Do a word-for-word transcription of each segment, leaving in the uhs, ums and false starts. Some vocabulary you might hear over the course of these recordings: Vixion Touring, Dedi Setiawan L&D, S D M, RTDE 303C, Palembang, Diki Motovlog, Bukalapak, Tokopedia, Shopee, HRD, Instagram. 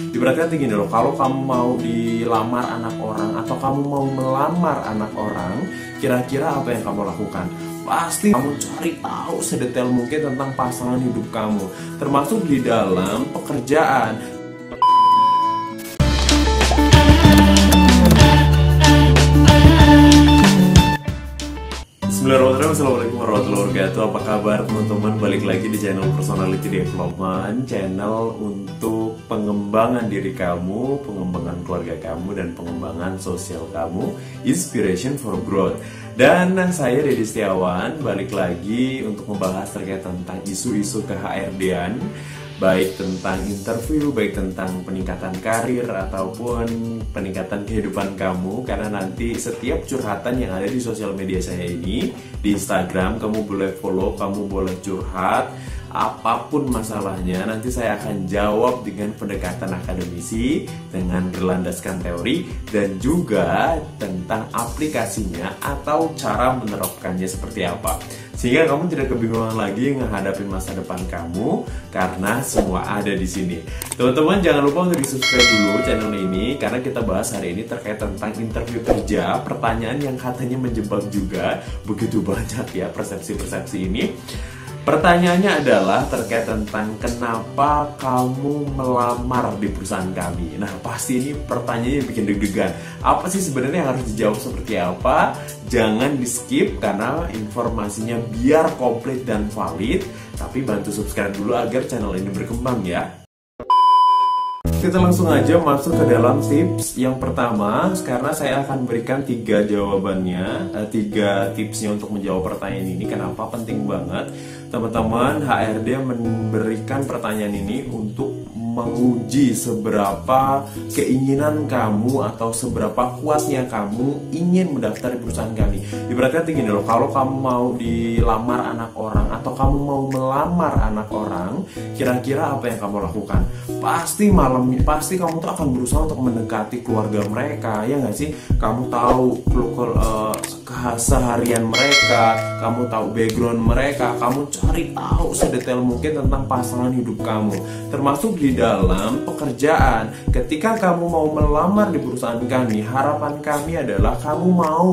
Ibaratnya gini loh, kalau kamu mau dilamar anak orang atau kamu mau melamar anak orang, kira-kira apa yang kamu lakukan? Pasti kamu cari tahu sedetail mungkin tentang pasangan hidup kamu, termasuk di dalam pekerjaan. Assalamualaikum warahmatullahi wabarakatuh. Apa kabar teman-teman? Balik lagi di channel Personality Development, channel untuk pengembangan diri kamu, pengembangan keluarga kamu, dan pengembangan sosial kamu, inspiration for growth. Dan saya Dedi Setiawan balik lagi untuk membahas terkait tentang isu-isu ke H R D-an, baik tentang interview, baik tentang peningkatan karir ataupun peningkatan kehidupan kamu. Karena nanti setiap curhatan yang ada di sosial media saya ini, di Instagram, kamu boleh follow, kamu boleh curhat, apapun masalahnya, nanti saya akan jawab dengan pendekatan akademisi, dengan berlandaskan teori, dan juga tentang aplikasinya atau cara menerapkannya seperti apa, sehingga kamu tidak kebingungan lagi menghadapi masa depan kamu, karena semua ada di sini. Teman-teman, jangan lupa untuk di-subscribe dulu channel ini, karena kita bahas hari ini terkait tentang interview kerja, pertanyaan yang katanya menjebak juga. Begitu banyak ya persepsi-persepsi ini. Pertanyaannya adalah terkait tentang kenapa kamu melamar di perusahaan kami. Nah, pasti ini pertanyaannya bikin deg-degan. Apa sih sebenarnya yang harus dijawab seperti apa? Jangan di-skip karena informasinya biar komplit dan valid. Tapi bantu subscribe dulu agar channel ini berkembang ya. Kita langsung aja masuk ke dalam tips yang pertama, karena saya akan berikan tiga jawabannya, tiga tipsnya untuk menjawab pertanyaan ini. Kenapa penting banget teman-teman H R D memberikan pertanyaan ini untuk menguji seberapa keinginan kamu atau seberapa kuatnya kamu ingin mendaftar di perusahaan kami. Ibaratnya gini loh, kalau kamu mau dilamar anak orang atau kamu mau melamar anak orang, kira-kira apa yang kamu lakukan? Pasti malam, pasti kamu tuh akan berusaha untuk mendekati keluarga mereka, ya nggak sih? Kamu tahu keluar uh, keseharian mereka, kamu tahu background mereka, kamu cari tahu sedetail mungkin tentang pasangan hidup kamu, termasuk di dalam pekerjaan. Ketika kamu mau melamar di perusahaan kami, harapan kami adalah kamu mau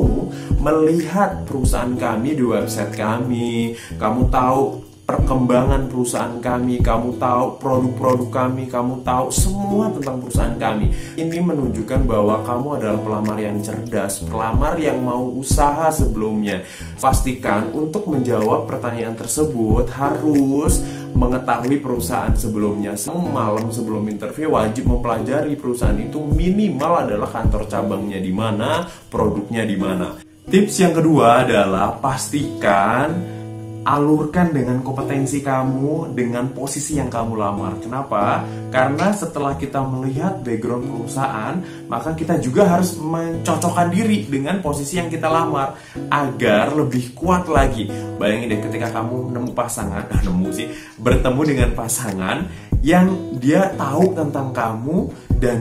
melihat perusahaan kami di website kami, kamu tahu perkembangan perusahaan kami, kamu tahu produk-produk kami, kamu tahu semua tentang perusahaan kami. Ini menunjukkan bahwa kamu adalah pelamar yang cerdas, pelamar yang mau usaha sebelumnya. Pastikan untuk menjawab pertanyaan tersebut harus mengetahui perusahaan sebelumnya. Semalam sebelum interview wajib mempelajari perusahaan itu, minimal adalah kantor cabangnya di mana, produknya di mana. Tips yang kedua adalah pastikan alurkan dengan kompetensi kamu, dengan posisi yang kamu lamar. Kenapa? Karena setelah kita melihat background perusahaan, maka kita juga harus mencocokkan diri dengan posisi yang kita lamar agar lebih kuat lagi. Bayangin deh, ketika kamu nemu pasangan, nah nemu sih, bertemu dengan pasangan yang dia tahu tentang kamu dan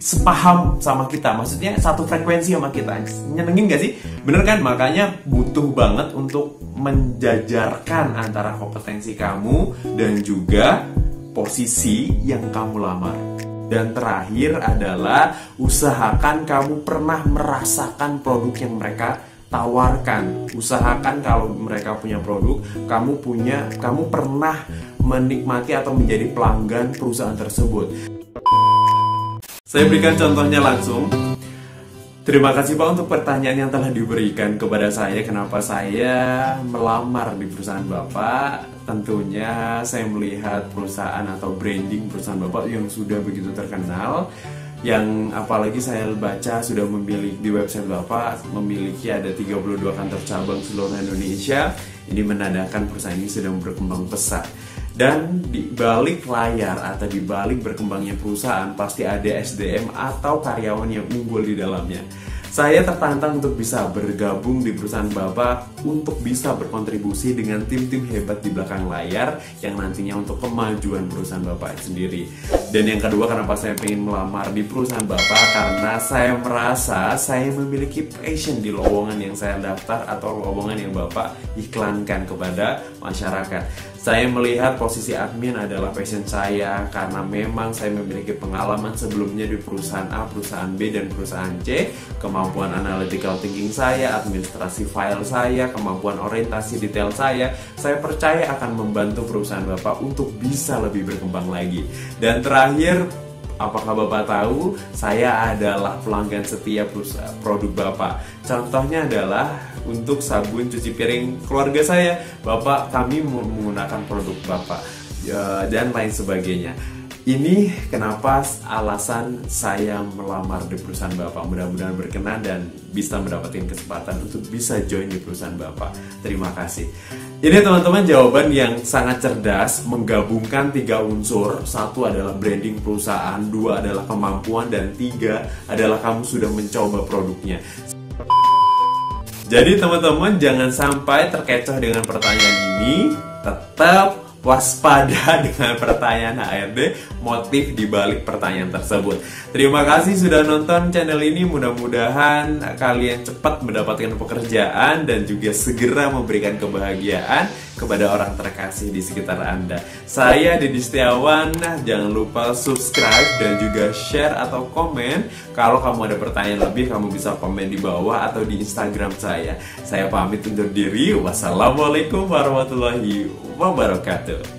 sepaham sama kita, maksudnya satu frekuensi sama kita. Nyenengin gak sih? Bener kan? Makanya butuh banget untuk menjajarkan antara kompetensi kamu dan juga posisi yang kamu lamar. Dan terakhir adalah usahakan kamu pernah merasakan produk yang mereka tawarkan. Usahakan kalau mereka punya produk, kamu punya, kamu pernah menikmati atau menjadi pelanggan perusahaan tersebut. Saya berikan contohnya langsung. Terima kasih Pak untuk pertanyaan yang telah diberikan kepada saya. Kenapa saya melamar di perusahaan Bapak? Tentunya saya melihat perusahaan atau branding perusahaan Bapak yang sudah begitu terkenal, yang apalagi saya baca sudah memiliki di website Bapak, memiliki ada tiga puluh dua kantor cabang seluruh Indonesia. Ini menandakan perusahaan ini sedang berkembang pesat. Dan di balik layar atau di balik berkembangnya perusahaan pasti ada S D M atau karyawan yang unggul di dalamnya. Saya tertantang untuk bisa bergabung di perusahaan Bapak untuk bisa berkontribusi dengan tim-tim hebat di belakang layar yang nantinya untuk kemajuan perusahaan Bapak sendiri. Dan yang kedua, kenapa saya ingin melamar di perusahaan Bapak? Karena saya merasa saya memiliki passion di lowongan yang saya daftar atau lowongan yang Bapak iklankan kepada masyarakat. Saya melihat posisi admin adalah passion saya karena memang saya memiliki pengalaman sebelumnya di perusahaan A, perusahaan B, dan perusahaan C. Kemampuan analytical thinking saya, administrasi file saya, kemampuan orientasi detail saya, saya percaya akan membantu perusahaan Bapak untuk bisa lebih berkembang lagi. Dan terakhir, apakah Bapak tahu, saya adalah pelanggan setia produk Bapak. Contohnya adalah untuk sabun cuci piring keluarga saya, Bapak kami menggunakan produk Bapak, dan lain sebagainya. Ini kenapa alasan saya melamar di perusahaan Bapak. Mudah-mudahan berkenan dan bisa mendapatkan kesempatan untuk bisa join di perusahaan Bapak. Terima kasih. Ini teman-teman jawaban yang sangat cerdas, menggabungkan tiga unsur. Satu adalah branding perusahaan, dua adalah kemampuan, dan tiga adalah kamu sudah mencoba produknya. Jadi teman-teman jangan sampai terkecoh dengan pertanyaan ini. Tetap waspada dengan pertanyaan H R D, motif dibalik pertanyaan tersebut. Terima kasih sudah nonton channel ini. Mudah-mudahan kalian cepat mendapatkan pekerjaan dan juga segera memberikan kebahagiaan kepada orang terkasih di sekitar Anda. Saya Dedi Setiawan, jangan lupa subscribe dan juga share atau komen. Kalau kamu ada pertanyaan lebih, kamu bisa komen di bawah atau di Instagram saya. Saya pamit undur diri. Wassalamualaikum warahmatullahi wabarakatuh.